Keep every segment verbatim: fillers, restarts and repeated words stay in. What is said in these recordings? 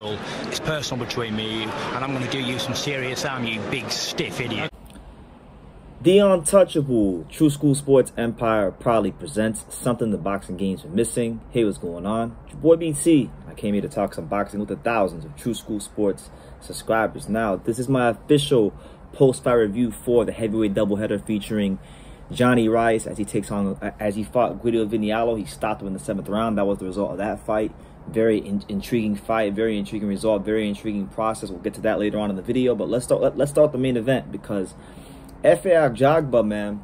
It's personal between me and I'm going to do you some serious harm, you big stiff idiot. The Untouchable True School Sports Empire proudly presents something the boxing game's been missing. Hey, what's going on? It's your boy B T. I came here to talk some boxing with the thousands of True School Sports subscribers. Now, this is my official post-fight review for the heavyweight doubleheader featuring Jonnie Rice as he takes on as he fought Guido Vianello. He stopped him in the seventh round. That was the result of that fight. Very in intriguing fight, very intriguing result, very intriguing process. We'll get to that later on in the video, but let's start. Let, let's start the main event because Efe Ajagba, man,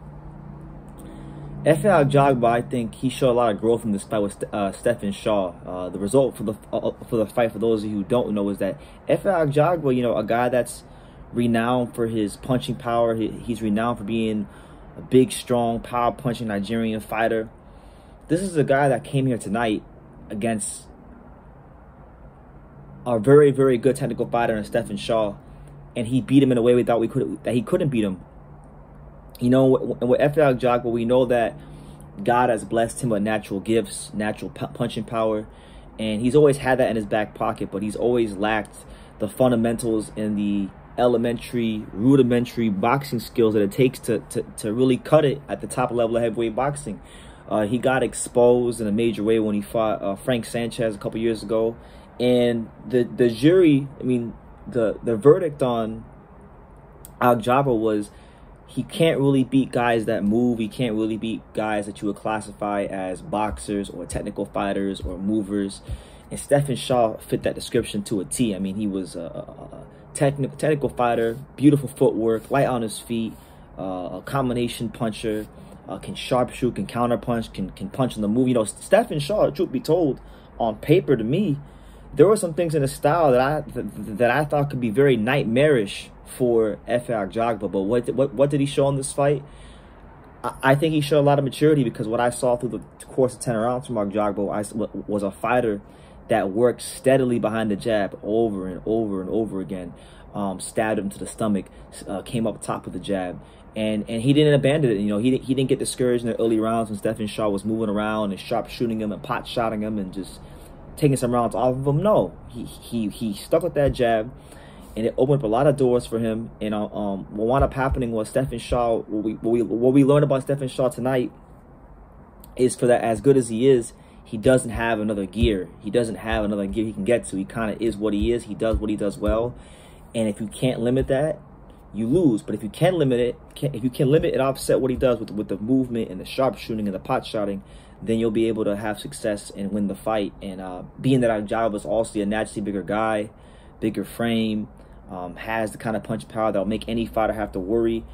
Efe Ajagba, I think he showed a lot of growth in this fight with uh, Stephan Shaw. Uh, the result for the uh, for the fight, for those of you who don't know, is that Efe Ajagba, you know, a guy that's renowned for his punching power. He, he's renowned for being a big, strong, power punching Nigerian fighter. This is a guy that came here tonight against a very, very good technical fighter in Stephan Shaw, and he beat him in a way without we could that he couldn't beat him. You know, and with Efe Ajagba, we know that God has blessed him with natural gifts, natural punching power, and he's always had that in his back pocket, but he's always lacked the fundamentals and the elementary, rudimentary boxing skills that it takes to to, to really cut it at the top level of heavyweight boxing. Uh, he got exposed in a major way when he fought uh, Frank Sanchez a couple years ago. And the the jury, I mean, the the verdict on Ajagba was he can't really beat guys that move. He can't really beat guys that you would classify as boxers or technical fighters or movers. And Stephan Shaw fit that description to a T. I mean, he was a, a technical technical fighter, beautiful footwork, light on his feet, uh, a combination puncher, uh, can sharpshoot, can counter punch, can can punch on the move. You know, Stephan Shaw, truth be told, on paper to me, there were some things in his style that I that, that I thought could be very nightmarish for Efe Ajagba. But what what what did he show in this fight? I, I think he showed a lot of maturity, because what I saw through the course of ten rounds from Ajagba I, was a fighter that worked steadily behind the jab over and over and over again. Um, stabbed him to the stomach, uh, came up top of the jab, and and he didn't abandon it. You know, he he didn't get discouraged in the early rounds when Stephan Shaw was moving around and sharp shooting him and pot shotting him and just taking some rounds off of him. No, he he he stuck with that jab, and it opened up a lot of doors for him. And um, what wound up happening was Stephan Shaw. What we what we, what we learned about Stephan Shaw tonight is, for that, as good as he is, he doesn't have another gear. He doesn't have another gear he can get to. He kind of is what he is. He does what he does well. And if you can't limit that, you lose. But if you can limit it, can, if you can limit and offset what he does with with the movement and the sharp shooting and the pot shotting, then you'll be able to have success and win the fight. And uh, being that Ajagba is also a naturally bigger guy, bigger frame, um, has the kind of punch power that'll make any fighter have to worry.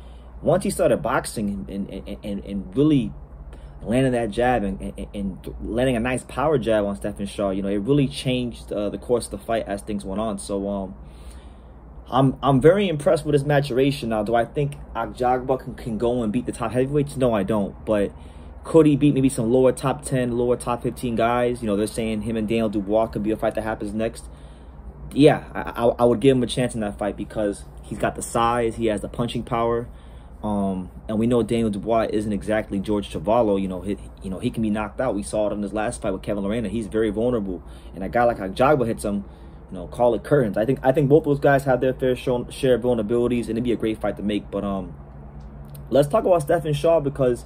Once he started boxing and and, and, and really landing that jab and, and, and landing a nice power jab on Stephan Shaw, you know, it really changed uh, the course of the fight as things went on. So um, I'm I'm very impressed with his maturation. Now, do I think Ajagba can, can go and beat the top heavyweights? No, I don't. But could he beat maybe some lower top ten, lower top fifteen guys? You know, they're saying him and Daniel Dubois could be a fight that happens next. Yeah, I, I, I would give him a chance in that fight, because he's got the size, he has the punching power, um, and we know Daniel Dubois isn't exactly George Chavalo. You know, he, you know, he can be knocked out. We saw it in his last fight with Kevin Lorena. He's very vulnerable, and a guy like Ajagba hits him, you know, call it curtains. I think I think both those guys have their fair share of vulnerabilities, and it'd be a great fight to make. But um, let's talk about Stephan Shaw, because,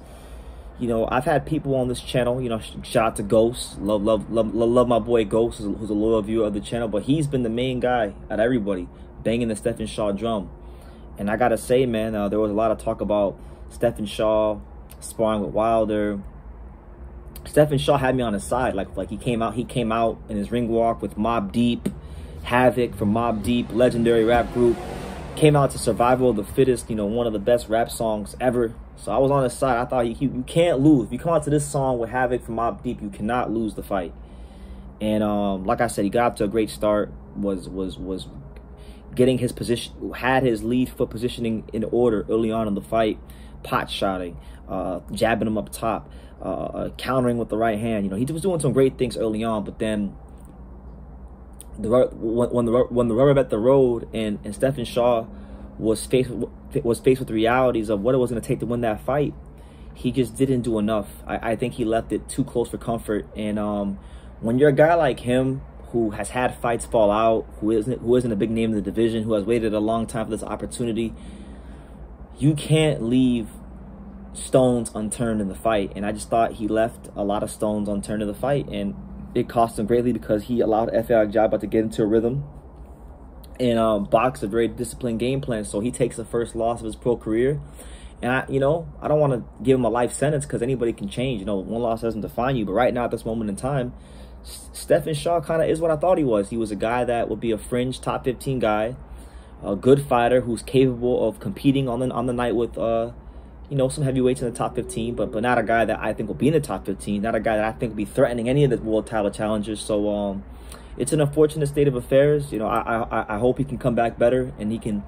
you know, I've had people on this channel, you know, shout out to Ghost. Love, love, love, love my boy Ghost, who's a loyal viewer of the channel. But he's been the main guy at everybody, banging the Stephan Shaw drum. And I got to say, man, uh, there was a lot of talk about Stephan Shaw sparring with Wilder. Stephan Shaw had me on his side. Like, like he came out, he came out in his ring walk with Mobb Deep, Havoc from Mobb Deep, legendary rap group. Came out to Survival of the Fittest, you know, one of the best rap songs ever. So I was on his side. I thought, you, you can't lose. If you come out to this song with Havoc from Mobb Deep, you cannot lose the fight. And um, like I said, he got up to a great start, was was was getting his position, had his lead foot positioning in order early on in the fight, pot shotting, uh, jabbing him up top, uh, countering with the right hand. You know, he was doing some great things early on, but then The, when the when the rubber met the road, and and Stephan Shaw was faced was faced with the realities of what it was going to take to win that fight, he just didn't do enough. I, I think he left it too close for comfort. And um, when you're a guy like him, who has had fights fall out, who isn't who isn't a big name in the division, who has waited a long time for this opportunity. You can't leave stones unturned in the fight, and I just thought he left a lot of stones unturned in the fight, and it cost him greatly because he allowed Efe Ajagba to get into a rhythm and uh, box a very disciplined game plan. So he takes the first loss of his pro career. And, I, you know, I don't want to give him a life sentence because anybody can change. You know, one loss doesn't define you. But right now, at this moment in time, Stephan Shaw kind of is what I thought he was. He was a guy that would be a fringe top fifteen guy, a good fighter who's capable of competing on the, on the night with, uh, you know, some heavyweights in the top fifteen. But, but not a guy that I think will be in the top fifteen, not a guy that I think will be threatening any of the world title challengers. So um, it's an unfortunate state of affairs. You know, I, I, I hope he can come back better and he can...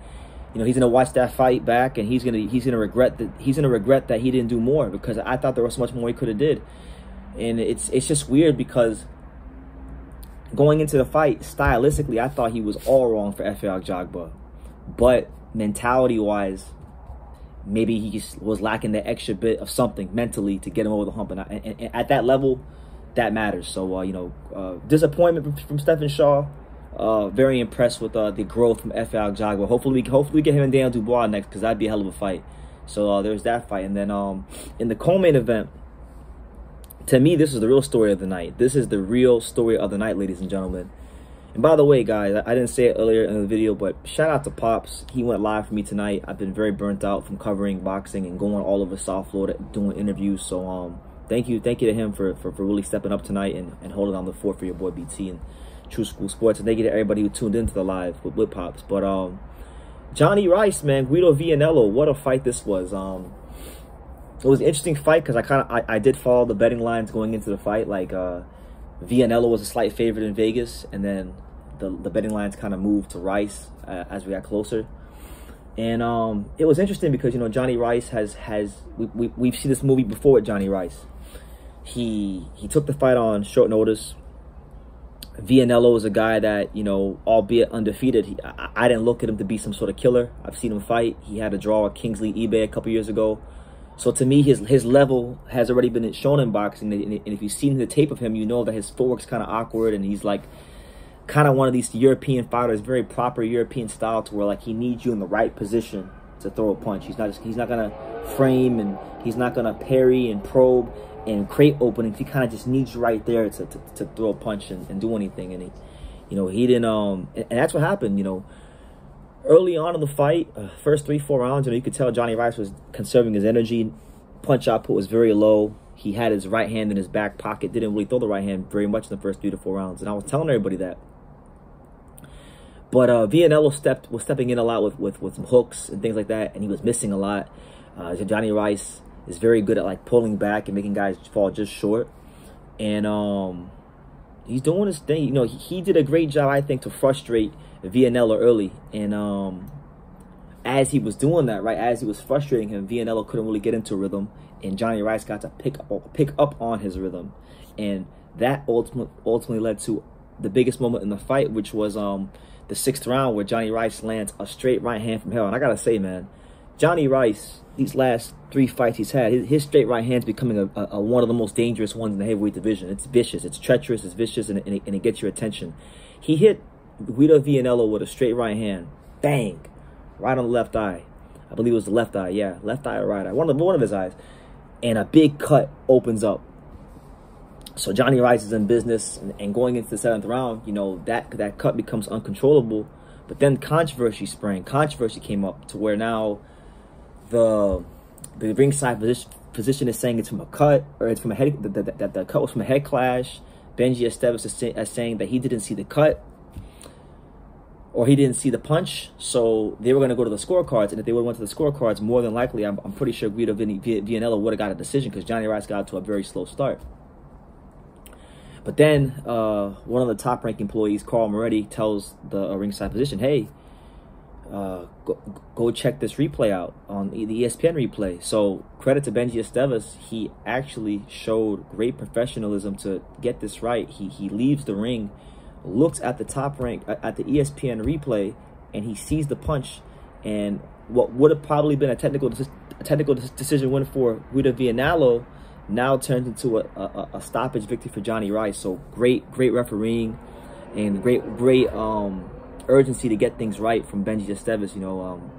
You know, he's gonna watch that fight back, and he's gonna he's gonna regret that he's gonna regret that he didn't do more, because I thought there was so much more he could have did. And it's it's just weird because going into the fight stylistically, I thought he was all wrong for Efe Ajagba, but mentality wise, maybe he was lacking that extra bit of something mentally to get him over the hump. And, I, and, and at that level, that matters. So uh, you know, uh, disappointment from Stephan Shaw. Uh, very impressed with uh, the growth from Efe Ajagba. Hopefully, hopefully we get him and Daniel Dubois next, because that'd be a hell of a fight. So uh, there's that fight. And then um, in the co-main event, to me, this is the real story of the night. This is the real story of the night, ladies and gentlemen. And by the way, guys, I, I didn't say it earlier in the video, but shout out to Pops. He went live for me tonight. I've been very burnt out from covering boxing and going all over South Florida doing interviews. So um, thank you. Thank you to him for, for, for really stepping up tonight and, and holding on the fort for your boy B T and True School Sports, and thank you to everybody who tuned into the live with, with Pops. But um, Jonnie Rice, man, Guido Vianello, what a fight this was. Um, it was an interesting fight because I kind of I, I did follow the betting lines going into the fight. Like uh, Vianello was a slight favorite in Vegas, and then the the betting lines kind of moved to Rice uh, as we got closer. And um, it was interesting because, you know, Jonnie Rice has has we, we we've seen this movie before with Jonnie Rice. He he took the fight on short notice. Vianello is a guy that, you know, albeit undefeated, he, I, I didn't look at him to be some sort of killer. I've seen him fight. He had a draw with Kingsley eBay a couple years ago. So to me, his his level has already been shown in boxing. And, and if you've seen the tape of him, you know that his footwork's kind of awkward. And he's like kind of one of these European fighters, very proper European style, to where like he needs you in the right position to throw a punch. He's not, just, he's not going to frame, and he's not going to parry and probe and create openings. He kind of just needs you right there to, to, to throw a punch and, and do anything. And he, you know, he didn't, um, and, and that's what happened, you know, early on in the fight, uh, first three, four rounds, you know, you could tell Jonnie Rice was conserving his energy. Punch output was very low. He had his right hand in his back pocket, didn't really throw the right hand very much in the first three to four rounds. And I was telling everybody that. But uh, Vianello stepped, was stepping in a lot with, with, with some hooks and things like that, and he was missing a lot. Uh, Jonnie Rice is very good at like pulling back and making guys fall just short, and um, he's doing his thing. You know, he, he did a great job, I think, to frustrate Vianello early. And um, as he was doing that, right, as he was frustrating him, Vianello couldn't really get into rhythm, and Jonnie Rice got to pick up, pick up on his rhythm, and that ultimately ultimately led to the biggest moment in the fight, which was um the sixth round, where Jonnie Rice lands a straight right hand from hell. And I gotta say, man, Jonnie Rice, these last three fights he's had, his, his straight right hand's becoming a, a, a one of the most dangerous ones in the heavyweight division. It's vicious, it's treacherous, it's vicious, and, and, it, and it gets your attention. He hit Guido Vianello with a straight right hand, bang, right on the left eye. I believe it was the left eye, yeah, left eye or right eye, one of, one of his eyes. And a big cut opens up. So Jonnie Rice is in business, and, and going into the seventh round, you know, that, that cut becomes uncontrollable. But then controversy sprang, controversy came up to where now, The the ringside position, position is saying it's from a cut, or it's from a head, that the, the, the cut was from a head clash. Benji Estevez is, say, is saying that he didn't see the cut, or he didn't see the punch. So they were going to go to the scorecards, and if they would have went to the scorecards, more than likely, I'm, I'm pretty sure Guido Vianello would have got a decision, because Jonnie Rice got to a very slow start. But then uh, one of the Top Rank employees, Carl Moretti, tells the uh, ringside position, hey, Uh, go, go check this replay out on the E S P N replay. So credit to Benji Estevez. He actually showed great professionalism to get this right. He, he leaves the ring, looks at the Top Rank, at the E S P N replay, and he sees the punch. And what would have probably been a technical, a technical decision win for Guido Vianello now turns into a, a, a stoppage victory for Jonnie Rice. So great, great refereeing. and great, great um, urgency to get things right from Benji Estevez. You know, um,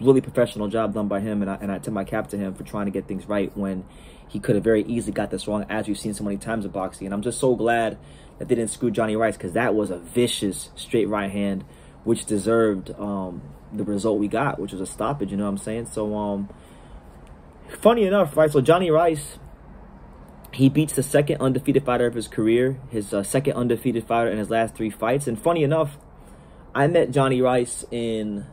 really professional job done by him, and I, and I tip my cap to him for trying to get things right when he could have very easily got this wrong, as we've seen so many times in boxing. And I'm just so glad that they didn't screw Jonnie Rice, because that was a vicious straight right hand, which deserved um, the result we got, which was a stoppage. You know what I'm saying? So, um, funny enough, right? So Jonnie Rice, he beats the second undefeated fighter of his career, his uh, second undefeated fighter in his last three fights. And funny enough, I met Jonnie Rice in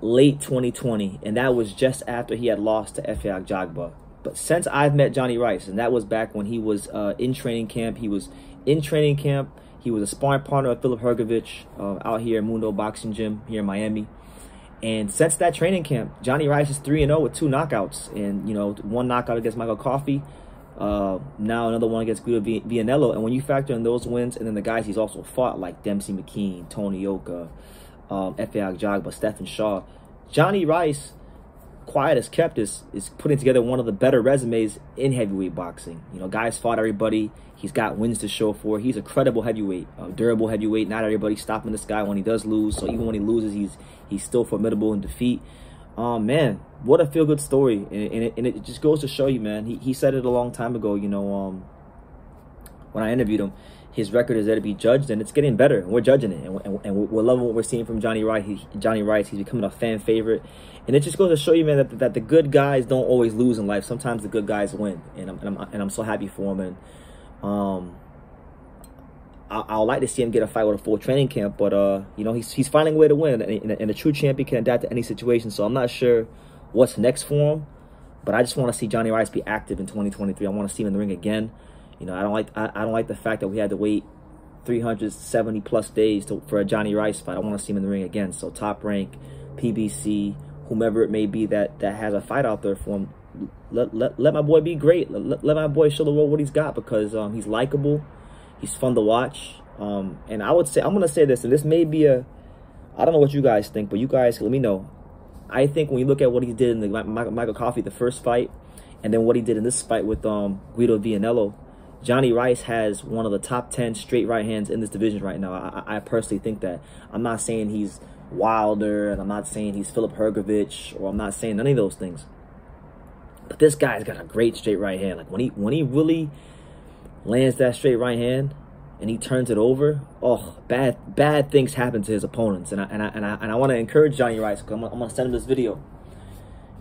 late twenty twenty, and that was just after he had lost to Efe Ajagba. But since I've met Jonnie Rice, and that was back when he was uh, in training camp, he was in training camp. He was a sparring partner of Philip Hergovich uh, out here at Mundo Boxing Gym here in Miami. And since that training camp, Jonnie Rice is three and oh with two knockouts. And, you know, one knockout against Michael Coffey. Uh, now another one against Guido Vianello. And when you factor in those wins and then the guys he's also fought, like Dempsey McKean, Tony Yoka, um, Efe Ajagba, Stephan Shaw, Jonnie Rice, quiet as kept, is, is putting together one of the better resumes in heavyweight boxing. You know, guys fought everybody. He's got wins to show for. He's a credible heavyweight, a durable heavyweight. Not everybody's stopping this guy when he does lose. So even when he loses, he's he's still formidable in defeat. Um, man, what a feel-good story. And, and, it, and it just goes to show you, man, he, he said it a long time ago, you know, um, when I interviewed him, his record is there to be judged, and it's getting better. We're judging it, and, and, and we're loving what we're seeing from Jonnie Rice. He, Jonnie Rice, he's becoming a fan favorite. And it just goes to show you, man, that, that the good guys don't always lose in life. Sometimes the good guys win, and I'm, and I'm, and I'm so happy for him. And um, I, I'll like to see him get a fight with a full training camp, but, uh, you know, he's, he's finding a way to win, and, and, and a true champion can adapt to any situation. So I'm not sure what's next for him, but I just want to see Jonnie Rice be active in twenty twenty-three. I want to see him in the ring again. You know, I don't like I, I don't like the fact that we had to wait three hundred seventy plus days to, for a Jonnie Rice fight. I want to see him in the ring again. So Top Rank, P B C, whomever it may be that that has a fight out there for him, let let, let my boy be great. Let, let my boy show the world what he's got, because um, he's likable, he's fun to watch. Um, and I would say, I'm gonna say this, and this may be a, I don't know what you guys think, but you guys let me know. I think when you look at what he did in the Michael, Michael Coffey, the first fight, and then what he did in this fight with um, Guido Vianello, Jonnie Rice has one of the top ten straight right hands in this division right now. I, I personally think that. I'm not saying he's Wilder, and I'm not saying he's Philip Hergovich, or I'm not saying none of those things. But this guy's got a great straight right hand. Like when he when he really lands that straight right hand and he turns it over, oh, bad bad things happen to his opponents. And I and I and I, and I want to encourage Jonnie Rice, because I'm, I'm gonna send him this video.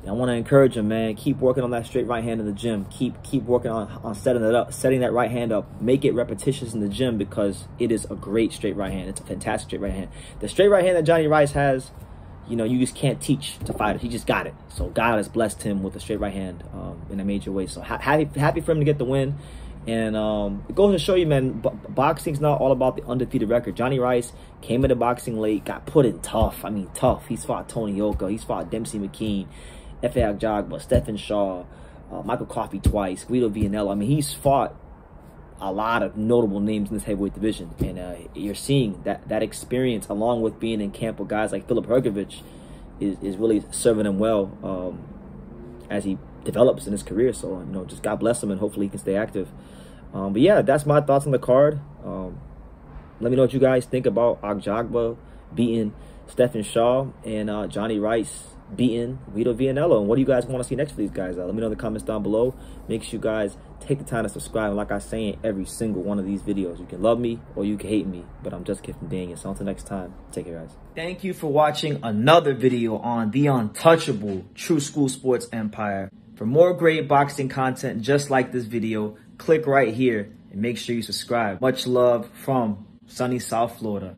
I want to encourage him, man. Keep working on that straight right hand in the gym. Keep keep working on, on setting it up, setting that right hand up. Make it repetitious in the gym, because it is a great straight right hand. It's a fantastic straight right hand. The straight right hand that Jonnie Rice has, you know, you just can't teach to fighters. He just got it. So God has blessed him with a straight right hand um, in a major way. So ha happy happy for him to get the win. And um, it goes to show you, man, b boxing's not all about the undefeated record. Jonnie Rice came into boxing late, got put in tough. I mean, tough. He's fought Tony Yoka. He's fought Dempsey McKean, Efe Ajagba, Stephan Shaw, uh, Michael Coffey twice, Guido Vianello. I mean, he's fought a lot of notable names in this heavyweight division. And uh, you're seeing that that experience, along with being in camp with guys like Philip Hergovich, is, is really serving him well um, as he develops in his career. So, you know, just God bless him, and hopefully he can stay active. Um, but, yeah, that's my thoughts on the card. Um, let me know what you guys think about Ajagba beating Stephan Shaw and uh, Jonnie Rice beating Guido Vianello, and what do you guys want to see next for these guys? Uh, let me know in the comments down below. Make sure you guys take the time to subscribe, and like I say in every single one of these videos, you can love me or you can hate me, but I'm just kidding, Daniel. So until next time, take care, guys. Thank you for watching another video on the Untouchable True School Sports Empire. For more great boxing content just like this video, click right here and make sure you subscribe. Much love from sunny South Florida.